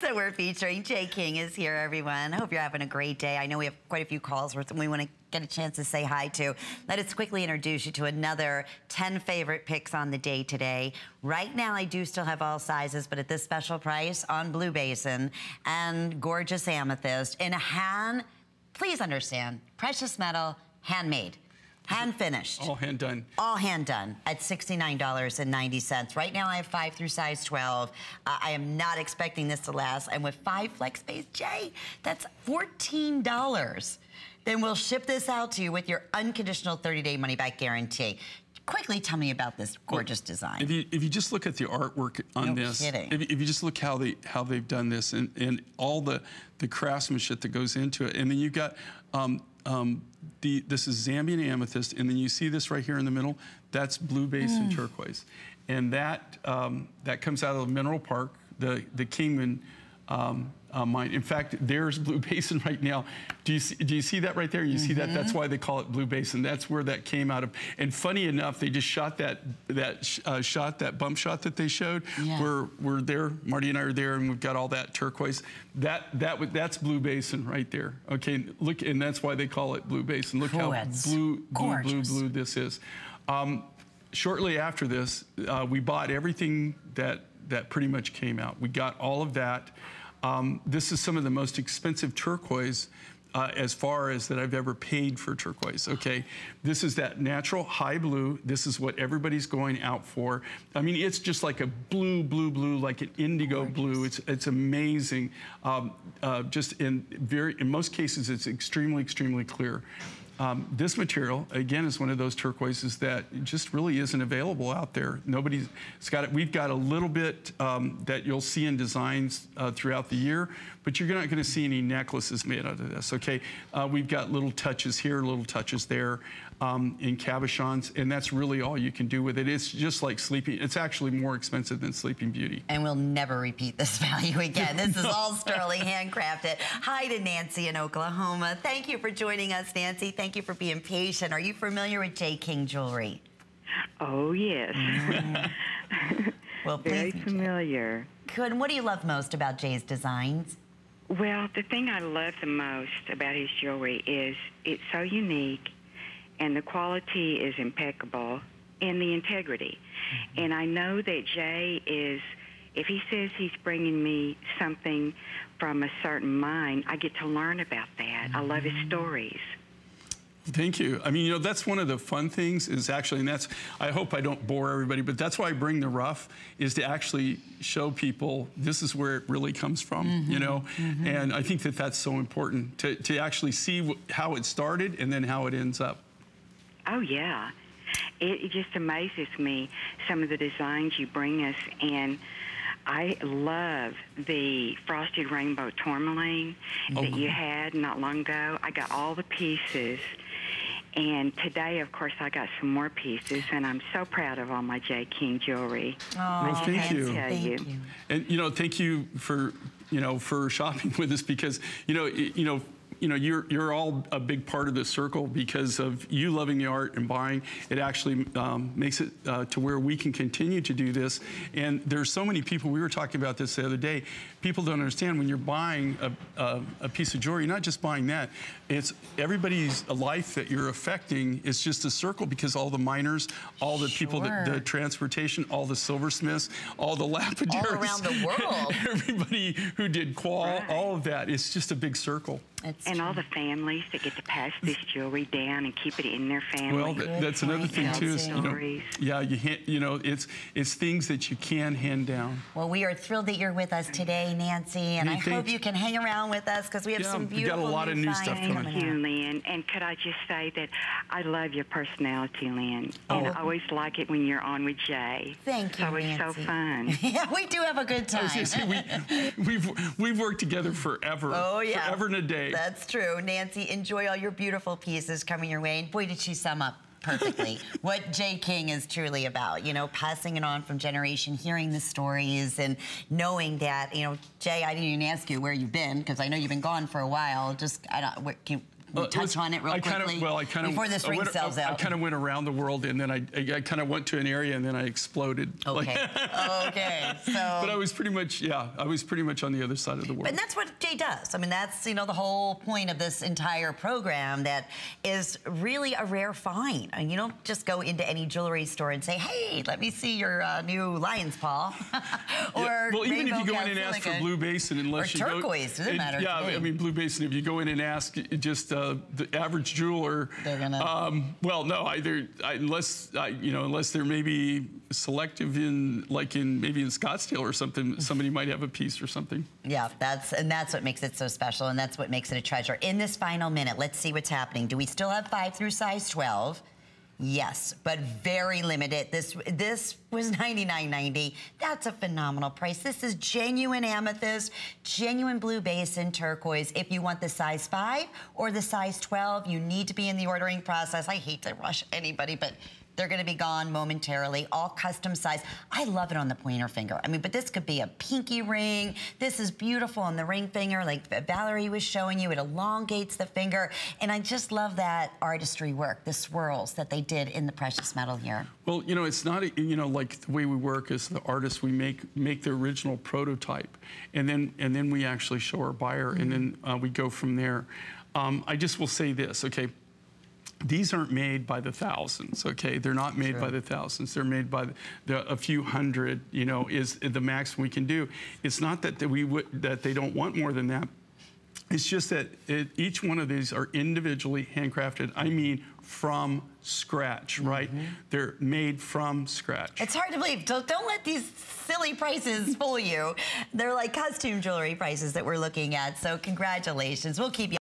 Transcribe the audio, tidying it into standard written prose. So we're featuring Jay King is here, everyone. Hope you're having a great day. I know we have quite a few calls we want to get a chance to say hi to. Let us quickly introduce you to another 10 favorite picks on the day today. Right now, I do still have all sizes, but at this special price on Blue Basin and gorgeous amethyst in a hand, please understand, precious metal, handmade. Hand finished. All hand done. All hand done at $69.90. Right now I have 5 through size 12. I am not expecting this to last. And with 5 flex space, Jay, that's $14. Then we'll ship this out to you with your unconditional 30-day money-back guarantee. Quickly tell me about this gorgeous design. If you just look at the artwork on this, if you just look how they've done this and all the craftsmanship that goes into it, and then you've got this is Zambian amethyst, and then you see this right here in the middle. That's Blue Basin Turquoise, and that comes out of Mineral Park, the Kingman mine. In fact, there's Blue Basin right now. Do you see that right there? You see that? That's why they call it Blue Basin. That's where that came out of. And funny enough, they just shot that bump shot that they showed. Yeah. We're there. Marty and I are there, and we've got all that turquoise. That's Blue Basin right there. Okay, look, and that's why they call it Blue Basin. Look how blue this is. Shortly after this, we bought everything that pretty much came out. We got all of that. This is some of the most expensive turquoise as far as that I've ever paid for turquoise, okay? This is that natural high blue. This is what everybody's going out for. I mean, it's just like a blue, like an indigo blue. It's amazing. Just in most cases, it's extremely clear. This material, again, is one of those turquoises that just really isn't available out there. It's got it. We've got a little bit that you'll see in designs throughout the year, but you're not going to see any necklaces made out of this, okay? We've got little touches here, little touches there in cabochons, and that's really all you can do with it. It's just like sleeping. It's actually more expensive than Sleeping Beauty. And we'll never repeat this value again. This is all sterling handcrafted. Hi to Nancy in Oklahoma. Thank you for joining us, Nancy. Thank you for being patient. Are you familiar with J. King jewelry? Oh, yes. Well, very familiar. Good. And what do you love most about Jay's designs? Well, the thing I love the most about his jewelry is it's so unique, and the quality is impeccable, and the integrity. And I know that Jay is, if he says he's bringing me something from a certain mine, I get to learn about that. I love his stories. Thank you. I mean, you know, that's one of the fun things is actually, and that's, I hope I don't bore everybody, but that's why I bring the rough, is to actually show people this is where it really comes from, you know? And I think that that's so important, to actually see how it started and then how it ends up. Oh, yeah. It just amazes me, some of the designs you bring us, and I love the frosted rainbow tourmaline that you had not long ago. I got all the pieces. And today, of course, I got some more pieces, and I'm so proud of all my J. King jewelry. Oh, thank you. Thank you. And, you know, thank you for, you know, for shopping with us, because, you know, you're all a big part of the circle because of you loving the art and buying. It actually makes it to where we can continue to do this. And there's so many people, we were talking about this the other day, people don't understand when you're buying a piece of jewelry, you're not just buying that. It's everybody's life that you're affecting. It's just a circle because all the miners, all the people, the transportation, all the silversmiths, all the lapidaries. All around the world. Everybody who did qual, all of that. It's just a big circle. And all the families that get to pass this jewelry down and keep it in their family. Well, that's another thing too. Is, you know, it's things that you can hand down. Well, we are thrilled that you're with us today, Nancy, and I hope you can hang around with us because we have some beautiful. We got a lot of new stuff coming. Thank you, Lynn. And could I just say that I love your personality, Lynn, and I always like it when you're on with Jay. Thank you, Nancy. It's so fun. Yeah, we do have a good time. We've worked together forever. Oh yeah, forever and a day. That's true. Nancy, enjoy all your beautiful pieces coming your way. And boy, did she sum up perfectly what Jay King is truly about, you know, passing it on from generation, hearing the stories and knowing that, you know, Jay, I didn't even ask you where you've been because I know you've been gone for a while. Just, I don't, what, can, I kind of went around the world, and then I kind of went to an area, and then I exploded. Okay. Like, okay. So. But I was pretty much, yeah, I was pretty much on the other side of the world. And that's what Jay does. I mean, that's, you know, the whole point of this entire program, that is really a rare find. I mean, you don't just go into any jewelry store and say, hey, let me see your new lion's paw. Or yeah. Well, even if you go in and ask for Blue Basin, unless you go... Or turquoise, doesn't matter. Yeah, I mean, Blue Basin, if you go in and ask just the average jeweler... They're gonna... well, no, either... unless they're maybe selective in, like in, maybe in Scottsdale or something, somebody might have a piece or something. Yeah, that's what makes it so special, and that's what makes it a treasure. In this final minute, let's see what's happening. Do we still have 5 through size 12? Yes, but very limited. This was $99.90. That's a phenomenal price. This is genuine amethyst, genuine Blue Basin turquoise. If you want the size 5 or the size 12, you need to be in the ordering process. I hate to rush anybody, but they're going to be gone momentarily. All custom size. I love it on the pointer finger. I mean, but this could be a pinky ring. This is beautiful on the ring finger, like Valerie was showing you. It elongates the finger, and I just love that artistry work, the swirls that they did in the precious metal here. Well, you know, it's not a, you know, like the way we work as the artists, we make the original prototype, and then we actually show our buyer, and then we go from there. I just will say this, okay. These aren't made by the thousands, okay? They're not made by the thousands. They're made by a few hundred, you know, is the maximum we can do. It's not that they don't want more than that. It's just that each one of these are individually handcrafted, I mean, from scratch, right? They're made from scratch. It's hard to believe. Don't let these silly prices fool you. They're like costume jewelry prices that we're looking at, so congratulations. We'll keep you